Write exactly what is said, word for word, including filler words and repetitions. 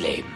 Leben.